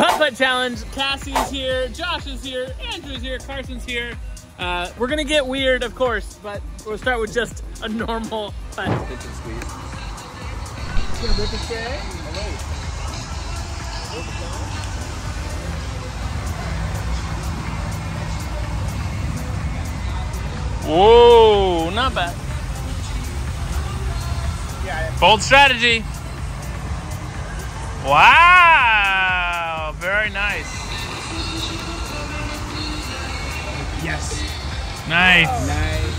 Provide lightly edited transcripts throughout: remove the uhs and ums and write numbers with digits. putt-putt challenge. Cassie's here, Josh is here, Andrew's here, Carson's here. We're gonna get weird, of course, but we'll start with just a normal putt. Pitch and squeeze. It's gonna rip it today. Whoa, not bad. Yeah, bold strategy. Wow, very nice. Yes. Nice. Wow. Nice.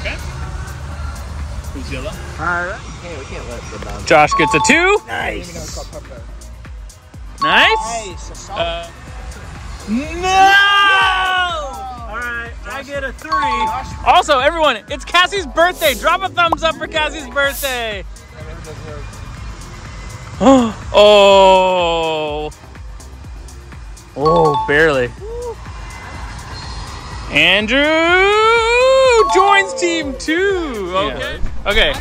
Okay. Who's yellow? All right. Hey, we can't let it go down. Josh gets a 2. Nice. Nice. Nice. No! All right, I get a 3. Also, everyone, it's Cassie's birthday. Drop a thumbs up for Cassie's birthday. Oh. Oh, barely. Andrew joins team 2. Okay. Okay.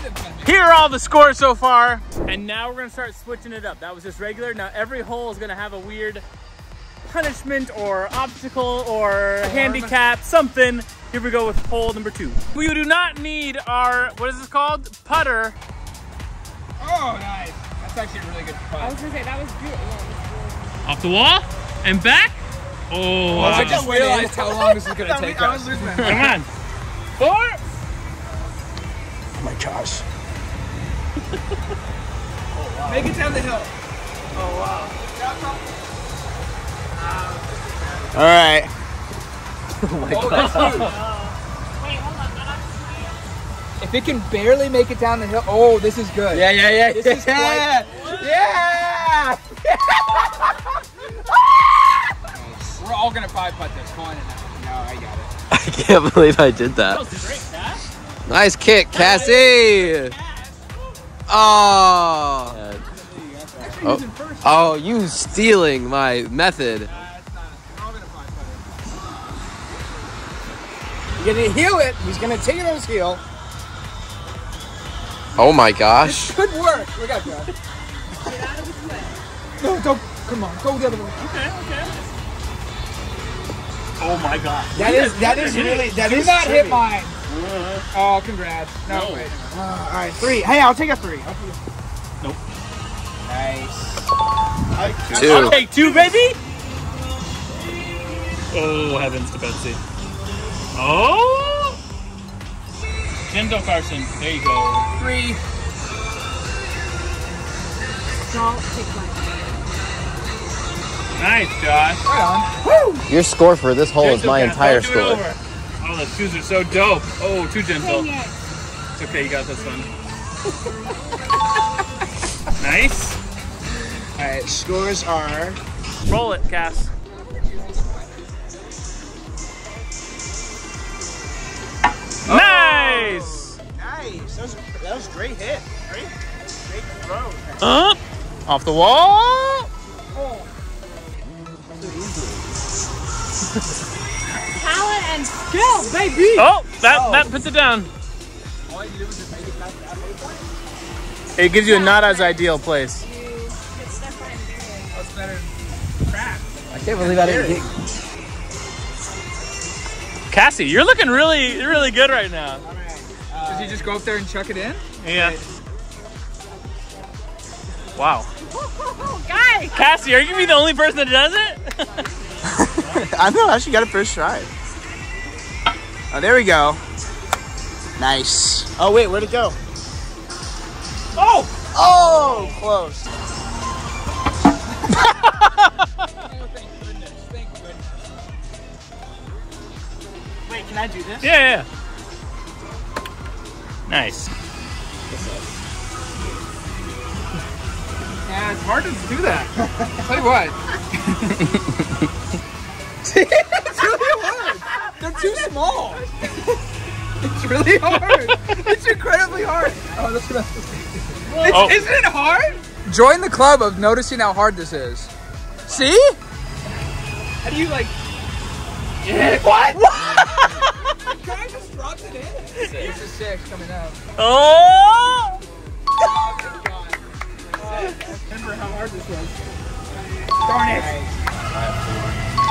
Here are all the scores so far. And now we're gonna start switching it up. That was just regular. Now every hole is gonna have a weird punishment or obstacle or handicap, something. Here we go with hole number 2. We do not need our, what is this called? Putter. Oh, nice. That's actually a really good putt. I was gonna say, that was good. Well, off the wall and back. Oh, wow. I just realized how long this is going to take us. Come on. 4. Oh, my gosh. Oh, wow. Make it down the hill. Oh, wow. All right. Oh, my gosh. If it can barely make it down the hill. Oh, this is good. Yeah, yeah, yeah. This is yeah. Quite... Yeah. We're all gonna 5-putt this. Come on in now. No, I got it. I can't believe I did that. That was a great pass. Nice kick, Cassie. Oh. Oh. Oh, you stealing my method. We're all gonna 5-putt it. You're gonna heel it. He's gonna take it on his heel. Oh my gosh. This could work. We gotta go. Get out of his way. No, don't. Come on, go the other way. Okay, okay. Oh my God! That is really that is. Do not hit mine. Oh, congrats! No, no. Wait. All right, 3. Hey, I'll take a 3. Nope. Nice. 2. I'll take 2, baby. Oh, heavens to Betsy! Oh, Jimbo Carson. There you go. 3. Don't take mine. Nice, Josh. Right on. Woo! Your score for this hole is my entire score. Oh, the shoes are so dope. Oh, too gentle. It's okay, you got this one. Nice. All right, scores are... Roll it, Cass. Oh. Nice! Nice. That was a great hit. Great throw. Off the wall. Oh. Talent and skill, baby. Oh, that puts it down. All you do is just make it back to that place. It gives you a not as ideal place. You get stuck behind the barrier. That's better than crap. I can't believe I didn't get. Cassie, you're looking really, really good right now. All right. Does he just go up there and chuck it in? Yeah. Wow. Guys! Cassie, are you going to be the only person that does it? I know, I actually got a first try. Oh, there we go. Nice. Oh, wait, where'd it go? Oh! Oh, close. Thank goodness. Thank goodness. Wait, can I do this? Yeah, yeah. Nice. Yeah, it's hard to do that. Tell you what. It's really hard. They're too small. It's really hard. It's incredibly hard. Oh, that's what I was saying. Isn't it hard? Join the club of noticing how hard this is. See? How do you like... Yeah. What? The guy just dropped it in. It's a 6 coming out. Oh! Remember how hard this was. Darn it!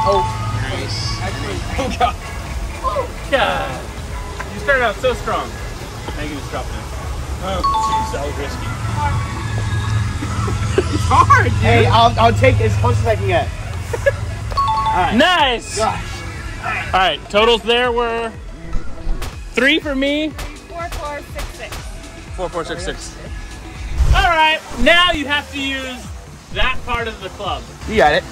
Oh. Nice. Oh god. Oh god. You started out so strong. Now you can just drop it in. Oh, jeez, that was risky. It's hard, dude. Hey, I'll take as close as I can get. Alright. Nice! Gosh. Alright, totals there were 3 for me. 4, 4, 6, 6. 4, 4, 6, 6. Alright, now you have to use that part of the club. You got it.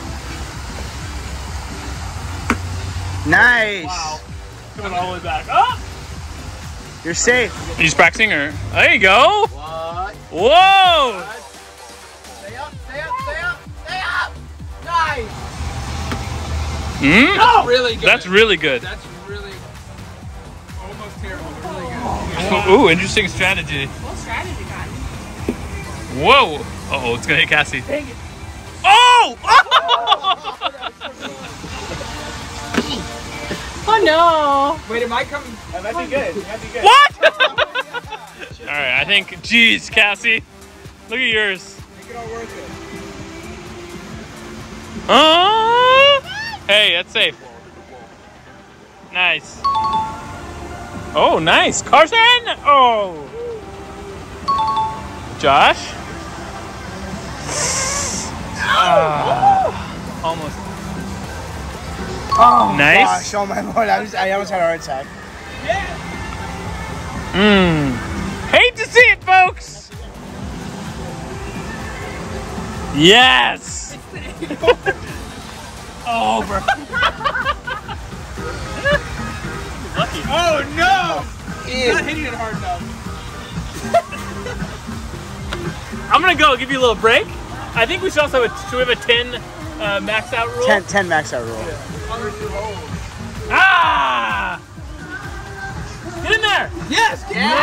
Nice. Wow. Coming all the way back up. Oh! You're safe. He's practicing her. There you go. What? Whoa. What? Stay up, stay up, stay up, stay up. Nice. Mm? That's really good. That's really good. That's really almost terrible. But really good. Yeah. Ooh, interesting strategy. What strategy, guys? Whoa. Uh-oh, it's going to hit Cassie. Dang it. Oh! Oh, no. Wait, it might come. That might be good. That'd be good. What? All right, I think. Jeez, Cassie. Look at yours. Make it all worth it. Hey, that's safe. Nice. Oh, nice. Carson. Oh. Josh. Almost. Oh, nice. Gosh, oh my lord, I almost had a heart attack. Yeah. Hate to see it, folks. Yes. Oh, bro. Lucky. Oh no! Ew. Not hitting it hard enough. I'm gonna go give you a little break. I think we should also have a 10 max out rule. 10 max out rule. Yeah. Ah! Get in there! Yes! Get no!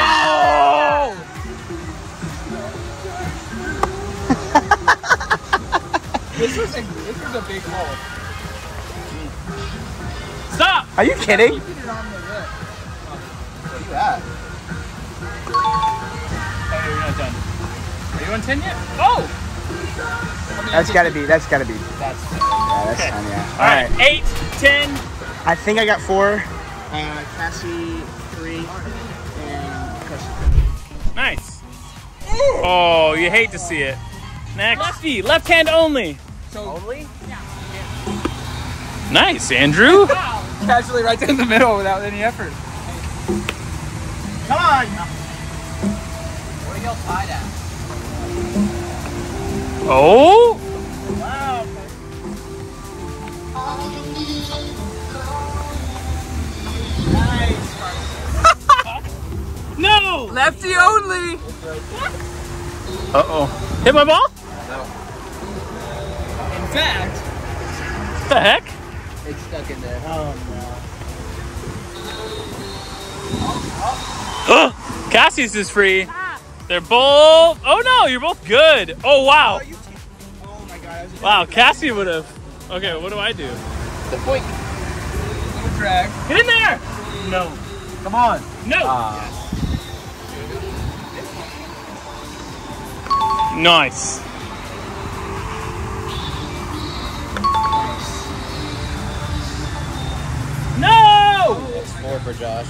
This was a big hole. Stop! Are you kidding? What is that? Hey, you're not done. Are you on 10 yet? Oh! That's gotta be. Yeah, that's okay. Fun, yeah. All right. 8, 10. I think I got 4. Cassie 3, and Cassie. Nice. Ooh. Oh, you hate to see it. Next. Lefty, left hand only. So only? Yeah. Nice, Andrew. Wow. Casually right down the middle without any effort. Come on. What are y'all tied at? Oh! Wow. Nice. No! Lefty only! Uh-oh. Hit my ball? No. In fact... What the heck? It's stuck in there. Oh, no. Oh, Cassie's is free. They're both... Oh, no! You're both good! Oh, wow! Wow, Cassie would have. Okay, what do I do? The point. Little drag. Get in there! No. Come on. No. Yes. Nice. No! That's 4 for Josh.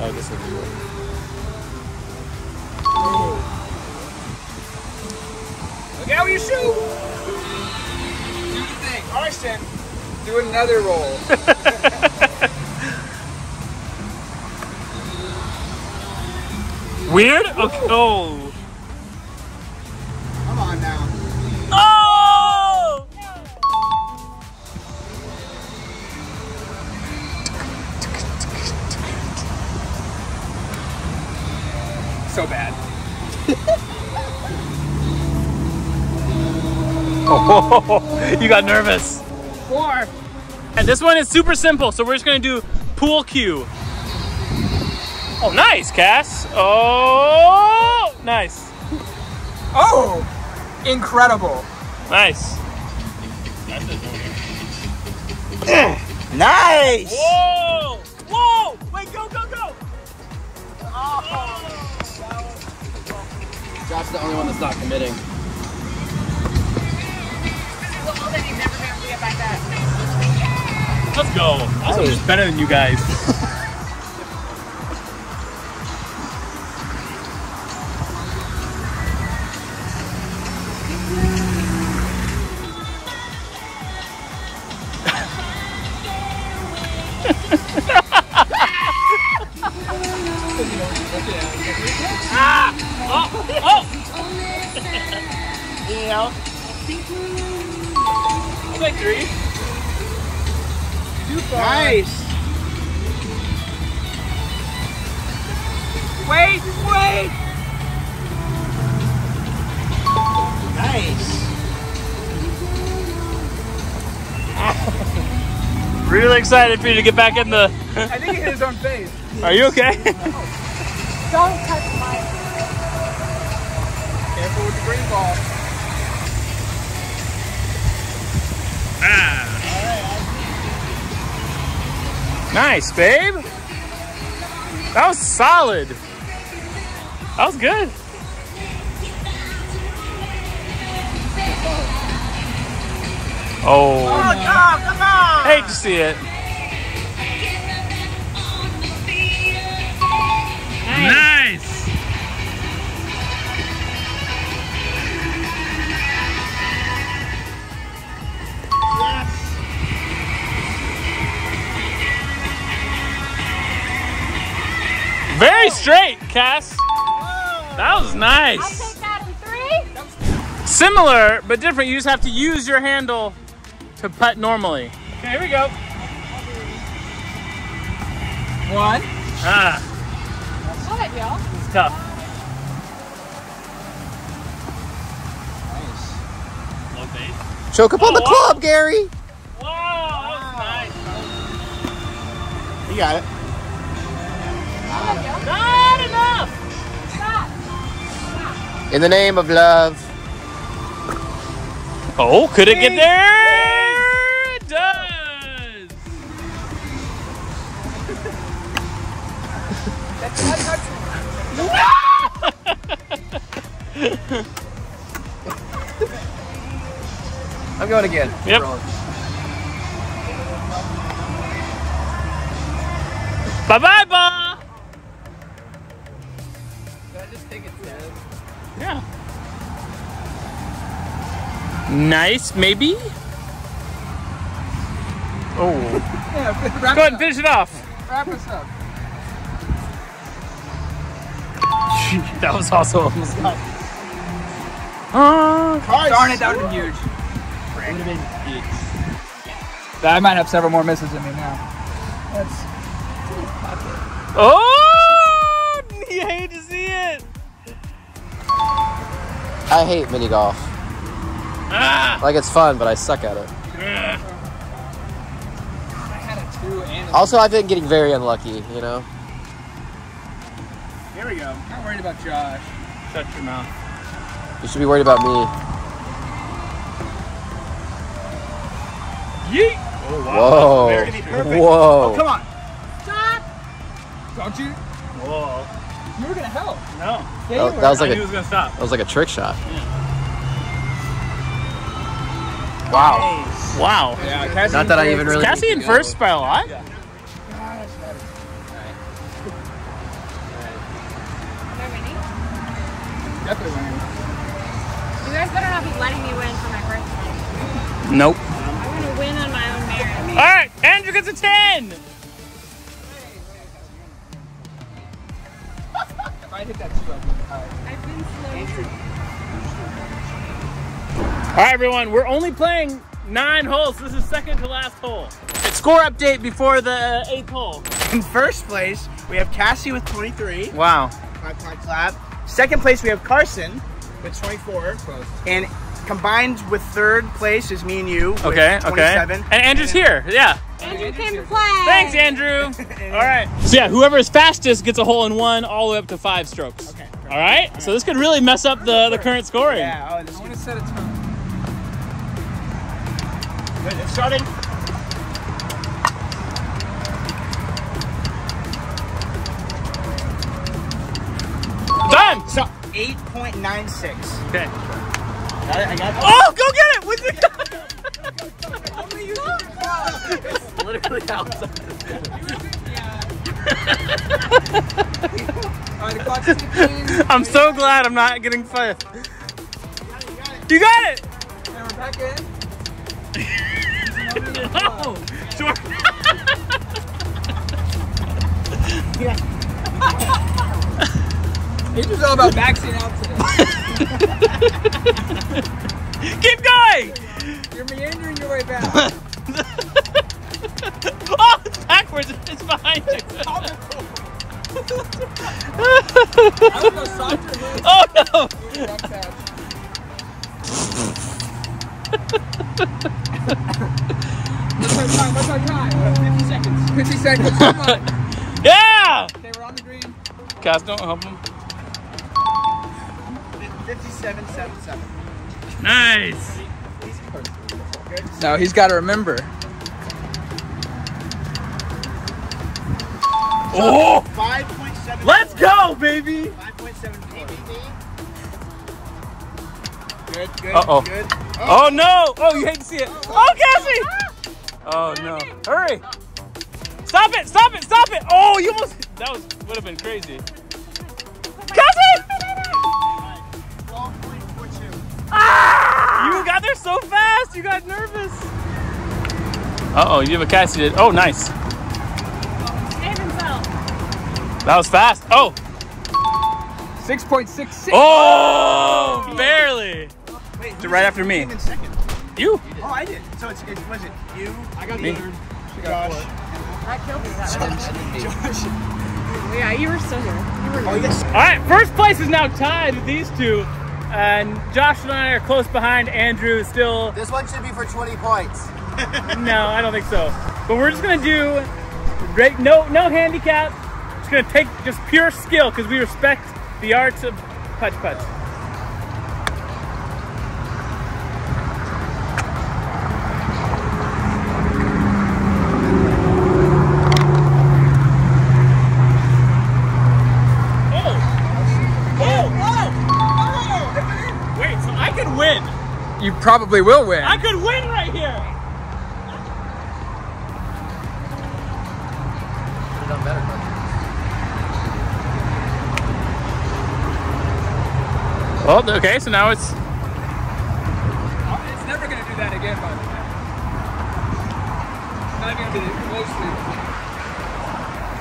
Oh, this would be one. Look out where you shoot! Carson, do another roll. Weird? Okay. Oh. Come on now. Oh! So bad. Oh, you got nervous. 4. And this one is super simple, so we're just gonna do pool cue. Oh, nice, Cass. Oh, nice. Oh, incredible. Nice. Nice. Whoa. Whoa. Wait, go, go, go. Oh. Josh's the only one that's not committing. Let's go. Also, nice. Just better than you guys. Ah! Oh! Oh! Yeah. I'll make three. Nice. Wait, wait. Nice. Really excited for you to get back in the. I think he hit his own face. Are you okay? Don't touch my. Careful with the green ball. Ah. Nice, babe. That was solid. That was good. Oh. Oh, God, come on. Hate to see it. Nice. Very straight, Cass. Whoa. That was nice. I'll take that in three. Similar, but different. You just have to use your handle to putt normally. Okay, here we go. One. Ah. That's it, y'all. It's tough. Nice. Low base. Choke up on the club, Gary. Whoa, that was nice. You got it. Not enough! Stop. Stop. In the name of love. Oh, could it get there? It does! I'm going again. Yep. Bye-bye, Bob! Yeah. Nice, maybe? Oh. Yeah, go ahead and finish it off. Wrap us up. That was also almost done. Darn it, that would have been huge. I might have several more misses in me now. That's... Oh! You hate to see it. I hate mini golf. Ah. Like, it's fun, but I suck at it. Also, I've been getting very unlucky, you know? Here we go. I'm not worried about Josh. Shut your mouth. You should be worried about me. Yeet! Oh, wow. Whoa. Perfect. Whoa. Oh, come on. Stop! Don't you? Whoa. You were gonna help. No. Yeah, that was like I knew it was gonna stop. That was like a trick shot. Yeah. Wow. Nice. Wow. Yeah, Cassie. Not that I even really. Cassie in first by a lot. Yeah. Gosh, that is winning. Definitely winning. You guys better not be letting me win for my birthday. Nope. I'm gonna win on my own merit. All right, Andrew gets a 10. I hit that too. I've been slow. All right, everyone. We're only playing 9 holes. This is second to last hole. A score update before the 8th hole. In first place, we have Cassie with 23. Wow. Clap, clap, clap. Second place, we have Carson with 24. Close. And combined with third place is me and you. Okay, 27. Okay. And Andrew's here. Yeah. Andrew came to play. Thanks, Andrew. All right. So yeah, whoever is fastest gets a hole in one all the way up to 5 strokes. Okay. All right? So this could really mess up the current scoring. Yeah. I want to set a tone. Good. It's starting. Done. So 8.96. Okay. I got it. Oh, go get it. What's it? I'm going to use it. literally outside the I'm so glad I'm not getting fifth. You got it! And we're back in. Oh! Sure. It was all about maxing out today. Keep going! You're meandering your way back. Oh, it's backwards. It's behind you. I would go softer here. Oh, no. You're back past. What's our time? 50 seconds. 50 seconds. Come on. Yeah! Okay, we're on the green. Cass, don't help him. 57.77. Nice. Now he's got to remember. Oh! 5.7. Let's go, baby. 5.7. Good, uh-oh. Good. Oh. Oh, no. Oh, you hate to see it. Oh, Cassie. Oh, no. Hurry. Stop it. Stop it. Stop it. Oh, you almost. That would have been crazy. Cassie. 12.42. Ah! You got there so fast. You got nervous. Uh-oh. You have a Cassie. Did. Oh, nice. That was fast. Oh. 6.66. Oh, barely. Wait, so right after me. You? Oh, I did. So it wasn't you. I got me. Third. She got Josh. That killed me. Josh. Yeah, you were still here. You were here. Oh, yes. All right, first place is now tied with these two, and Josh and I are close behind. Andrew is still. This one should be for 20 points. No, I don't think so. But we're just gonna do great. No handicap. It's gonna take just pure skill because we respect the art of putt-putt. You probably will win. I could win right here. Could have done better, buddy. Well, okay, so now it's. It's never going to do that again, by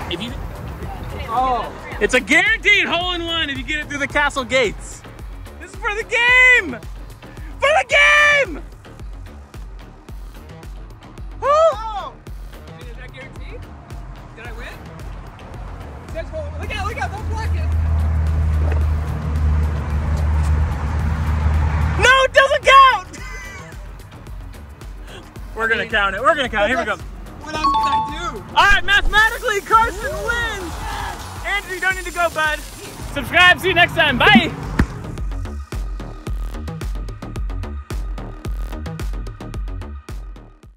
the way. It's not going to be close to. If you. Oh. It's a guaranteed hole-in-one if you get it through the castle gates. This is for the game. For the game! Oh! Is that guaranteed? Did I win? Look out, don't block it! No, it doesn't count! We're gonna count it, we're gonna count it. Here we go. What else can I do? Alright, mathematically, Carson wins! Yes. Andrew, you don't need to go, bud. Subscribe, see you next time, bye!